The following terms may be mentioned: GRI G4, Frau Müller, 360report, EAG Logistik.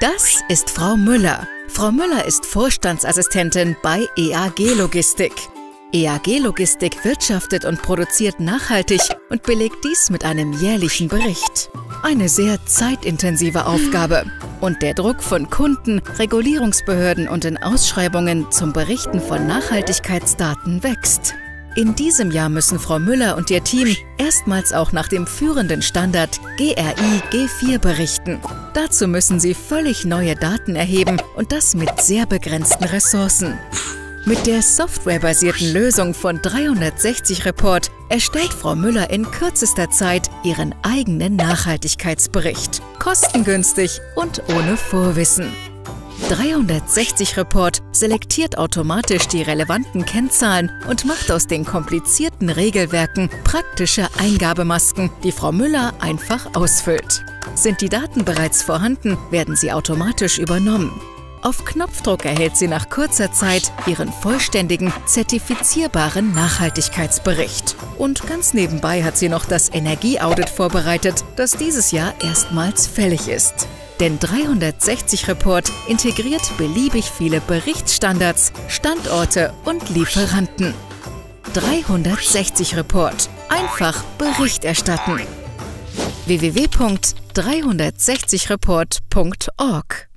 Das ist Frau Müller. Frau Müller ist Vorstandsassistentin bei EAG Logistik. EAG Logistik wirtschaftet und produziert nachhaltig und belegt dies mit einem jährlichen Bericht. Eine sehr zeitintensive Aufgabe. Und der Druck von Kunden, Regulierungsbehörden und in Ausschreibungen zum Berichten von Nachhaltigkeitsdaten wächst. In diesem Jahr müssen Frau Müller und ihr Team erstmals auch nach dem führenden Standard GRI G4 berichten. Dazu müssen sie völlig neue Daten erheben und das mit sehr begrenzten Ressourcen. Mit der softwarebasierten Lösung von 360report erstellt Frau Müller in kürzester Zeit ihren eigenen Nachhaltigkeitsbericht. Kostengünstig und ohne Vorwissen. 360report selektiert automatisch die relevanten Kennzahlen und macht aus den komplizierten Regelwerken praktische Eingabemasken, die Frau Müller einfach ausfüllt. Sind die Daten bereits vorhanden, werden sie automatisch übernommen. Auf Knopfdruck erhält sie nach kurzer Zeit ihren vollständigen, zertifizierbaren Nachhaltigkeitsbericht. Und ganz nebenbei hat sie noch das Energieaudit vorbereitet, das dieses Jahr erstmals fällig ist. Denn 360report integriert beliebig viele Berichtsstandards, Standorte und Lieferanten. 360report. Einfach Bericht erstatten. www.360report.org